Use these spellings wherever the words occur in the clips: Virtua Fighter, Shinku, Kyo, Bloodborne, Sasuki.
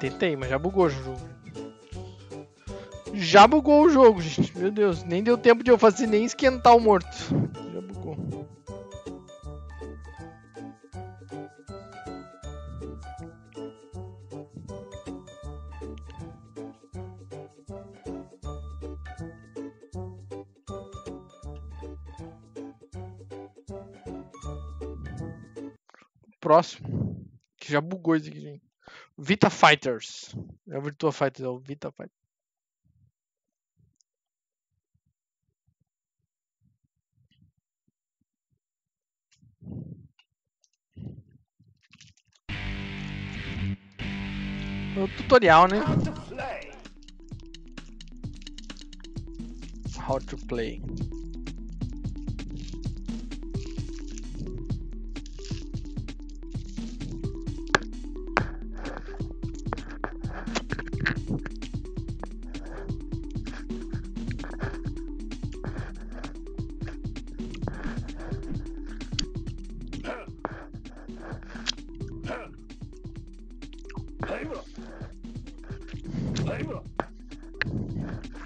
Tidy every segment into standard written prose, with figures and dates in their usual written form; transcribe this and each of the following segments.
Tentei, mas já bugou o jogo. Já bugou o jogo, gente. Meu Deus, nem deu tempo de eu fazer nem esquentar o morto. Já bugou. Próximo, que já bugou isso aqui, gente. Virtua Fighters. É o Virtua Fighter, é o Virtua Fighter. É o tutorial, né? How to play.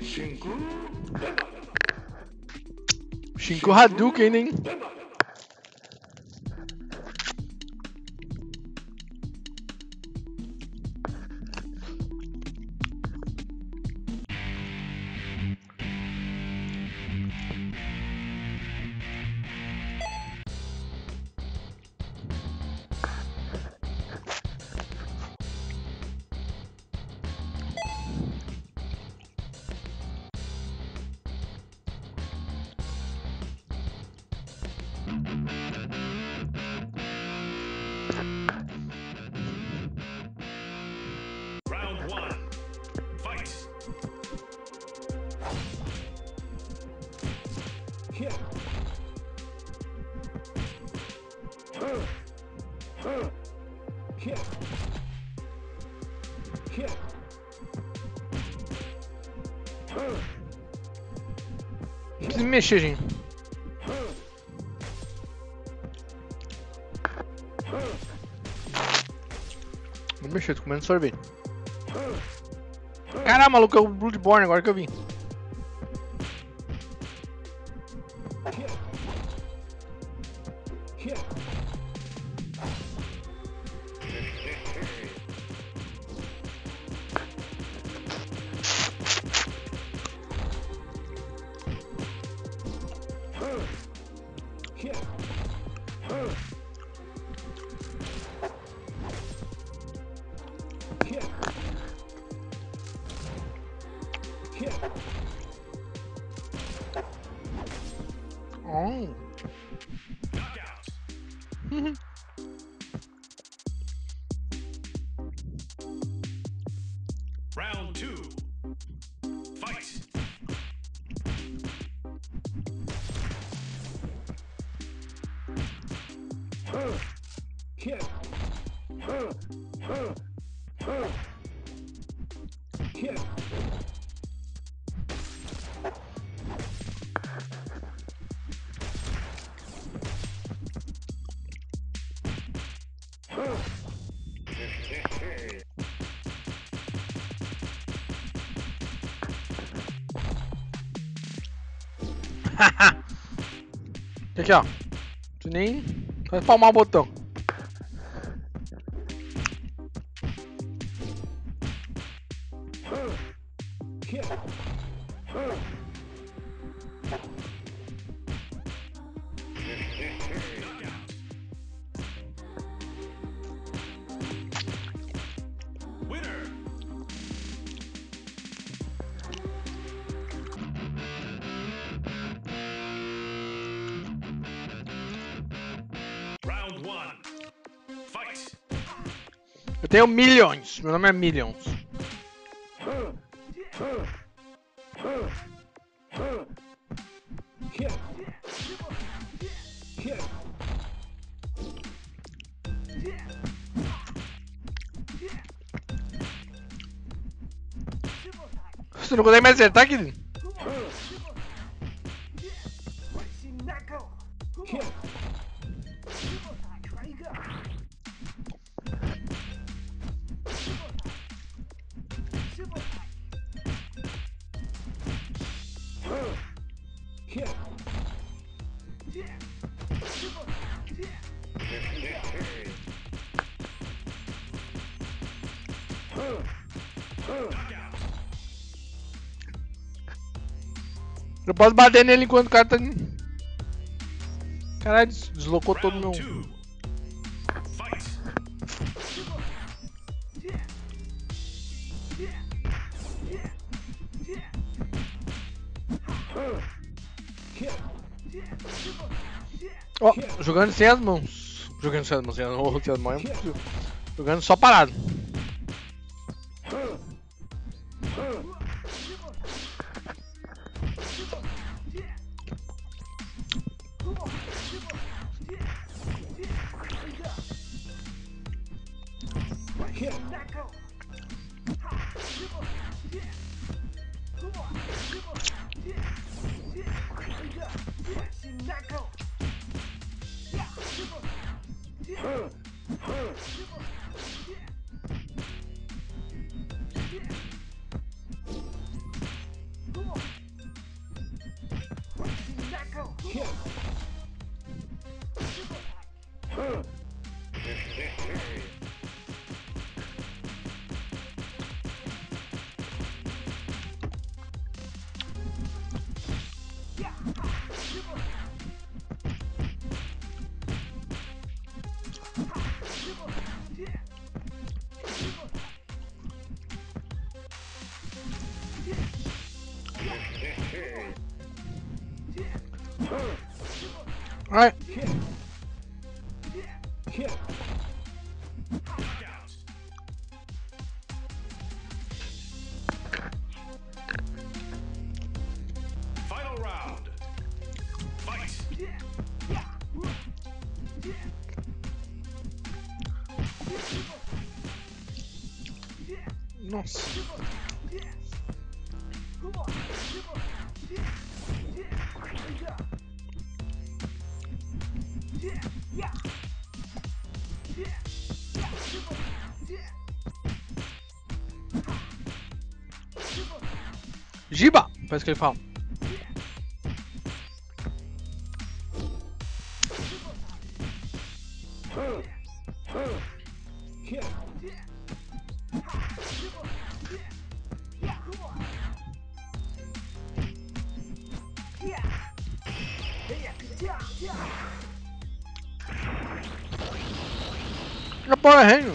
Shinku. Shinku Hadouken, hein? Preciso mexer, gente. Não mexer, tô comendo sorvete. Caramba, maluco, é o Bloodborne agora que eu vim. Round 2. Fight. Aqui ó, tu nem vai palmar o botão. Eu tenho milhões, meu nome é Millions. Você não consegue me acertar, querido? Eu posso bater nele enquanto o cara tá... Caralho, deslocou todo meu... Ó, oh, jogando sem as mãos. Jogando sem as mãos, sem as mãos é impossível. Jogando só parado. Alright. Final round. Fight. Nossa. Giba! Parece que ele fala. É Power Ranger.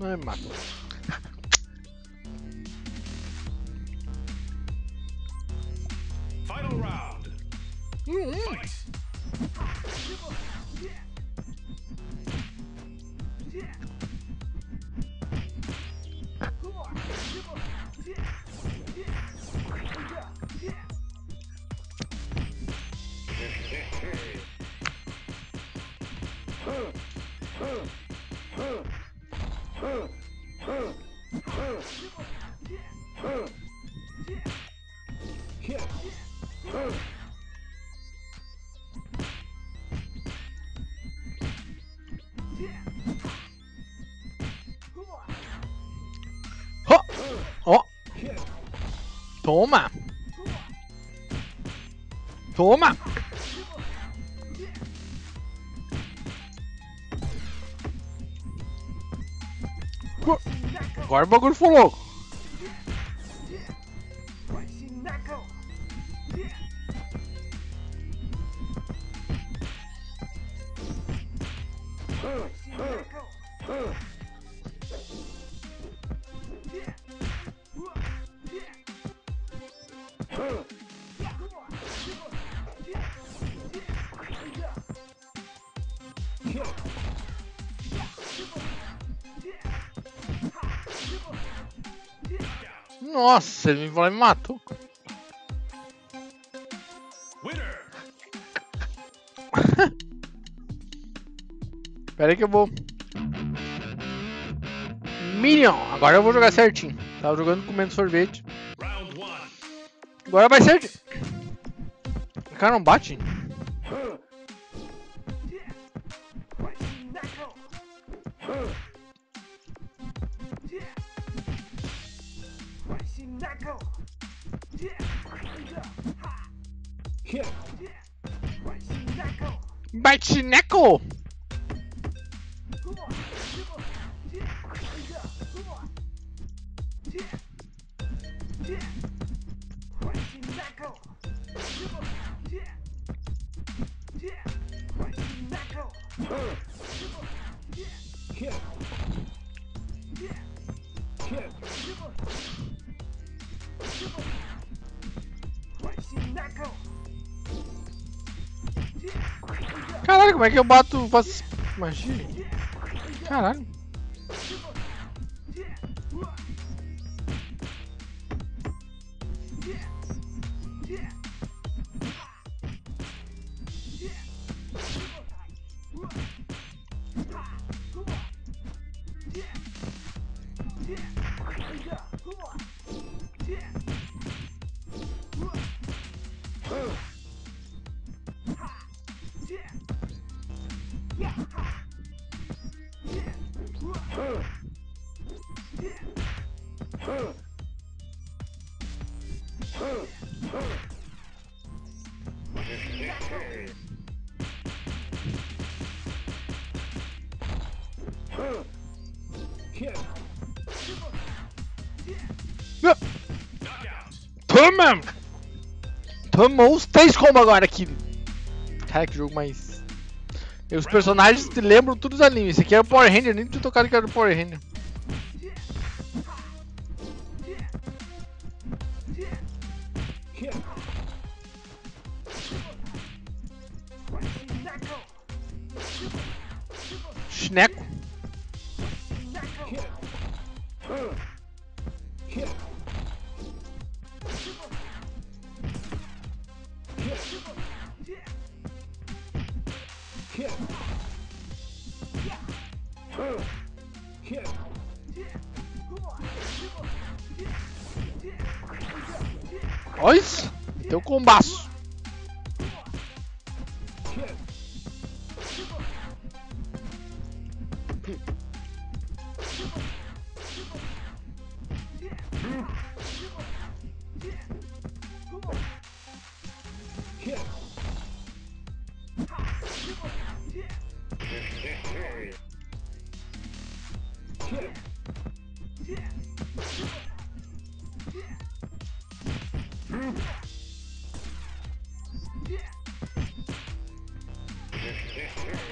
Não é mata. Final round. Toma! Toma! Agora o bagulho foi louco! Come on. Nossa, ele me matou. Pera aí que eu vou. Minion, agora eu vou jogar certinho. Tava jogando comendo sorvete. Agora vai certinho. O cara não bate. Bate Neko! Caralho, como é que eu bato? Faço magia? Caralho. Toma! Tomou os 3 combos agora aqui. Cara, que jogo mais... E os personagens te lembram tudo dos animes. Esse aqui é o Power Ranger, nem tinha tocado que era o Power Ranger. Shineco. Olha isso, teu combaço.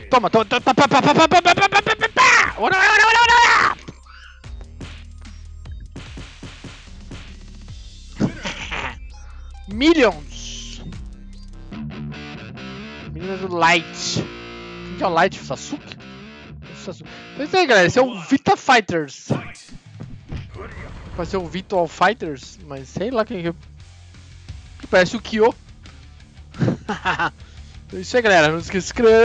Toma, toma, toma, toma, toma, toma, toma, toma, toma, toma, toma, ora, ora, ora, ora, ora. Millions do Light. Quem que é o Light? Sasuki? Sasuki. Então é isso aí, galera, esse é o Virtua Fighters. Vai ser o Virtua Fighters, mas sei lá quem que parece o Kyo. Então é isso aí, galera, não esqueça de se inscrever.